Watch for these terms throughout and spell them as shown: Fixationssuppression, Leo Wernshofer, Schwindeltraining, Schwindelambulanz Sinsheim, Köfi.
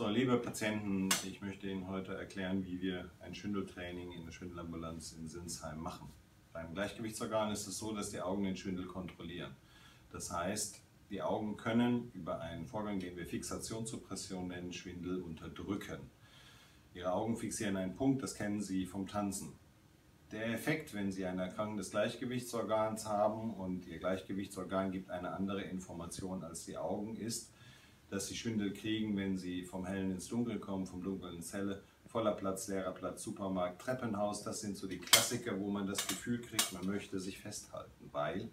So, liebe Patienten, ich möchte Ihnen heute erklären, wie wir ein Schwindeltraining in der Schwindelambulanz in Sinsheim machen. Beim Gleichgewichtsorgan ist es so, dass die Augen den Schwindel kontrollieren. Das heißt, die Augen können über einen Vorgang, den wir Fixationssuppression nennen, Schwindel unterdrücken. Ihre Augen fixieren einen Punkt, das kennen Sie vom Tanzen. Der Effekt, wenn Sie ein erkrankendes Gleichgewichtsorgans haben und Ihr Gleichgewichtsorgan gibt eine andere Information als die Augen, ist, dass Sie Schwindel kriegen, wenn Sie vom Hellen ins Dunkel kommen, vom Dunkeln ins Helle, voller Platz, leerer Platz, Supermarkt, Treppenhaus, das sind so die Klassiker, wo man das Gefühl kriegt, man möchte sich festhalten, weil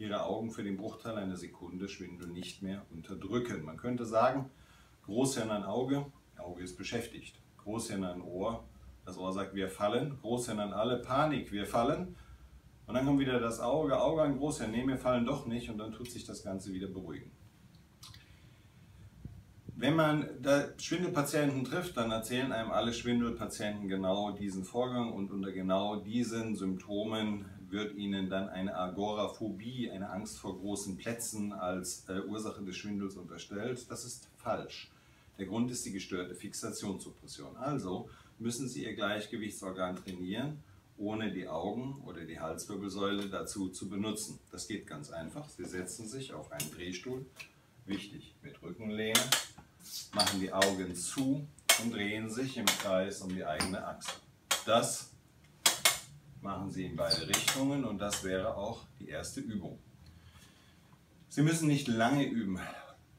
Ihre Augen für den Bruchteil einer Sekunde Schwindel nicht mehr unterdrücken. Man könnte sagen, Großhirn an Auge ist beschäftigt, Großhirn an Ohr, das Ohr sagt, wir fallen, Großhirn an alle, Panik, wir fallen. Und dann kommt wieder das Auge an Großhirn, nee, wir fallen doch nicht. Und dann tut sich das Ganze wieder beruhigen. Wenn man Schwindelpatienten trifft, dann erzählen einem alle Schwindelpatienten genau diesen Vorgang. Und unter genau diesen Symptomen wird ihnen dann eine Agoraphobie, eine Angst vor großen Plätzen als Ursache des Schwindels unterstellt. Das ist falsch. Der Grund ist die gestörte Fixationssuppression. Also müssen Sie Ihr Gleichgewichtsorgan trainieren, ohne die Augen oder die Halswirbelsäule dazu zu benutzen. Das geht ganz einfach. Sie setzen sich auf einen Drehstuhl, wichtig, mit Rückenlehne, machen die Augen zu und drehen sich im Kreis um die eigene Achse. Das machen Sie in beide Richtungen und das wäre auch die erste Übung. Sie müssen nicht lange üben.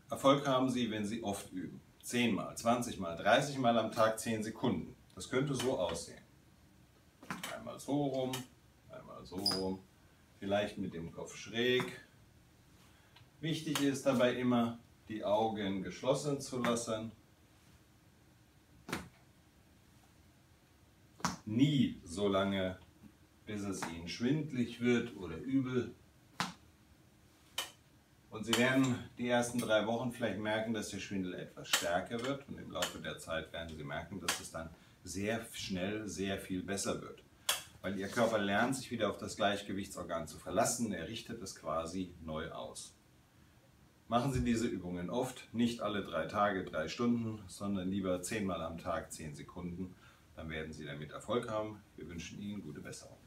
Erfolg haben Sie, wenn Sie oft üben. 10 mal, 20 mal, 30 mal am Tag 10 Sekunden. Das könnte so aussehen. Einmal so rum, vielleicht mit dem Kopf schräg. Wichtig ist dabei immer, die Augen geschlossen zu lassen. Nie so lange, bis es Ihnen schwindelig wird oder übel. Und Sie werden die ersten 3 Wochen vielleicht merken, dass der Schwindel etwas stärker wird. Und im Laufe der Zeit werden Sie merken, dass es dann sehr schnell sehr viel besser wird. Weil Ihr Körper lernt, sich wieder auf das Gleichgewichtsorgan zu verlassen. Er richtet es quasi neu aus. Machen Sie diese Übungen oft, nicht alle 3 Tage, 3 Stunden, sondern lieber 10 Mal am Tag 10 Sekunden. Dann werden Sie damit Erfolg haben. Wir wünschen Ihnen gute Besserung.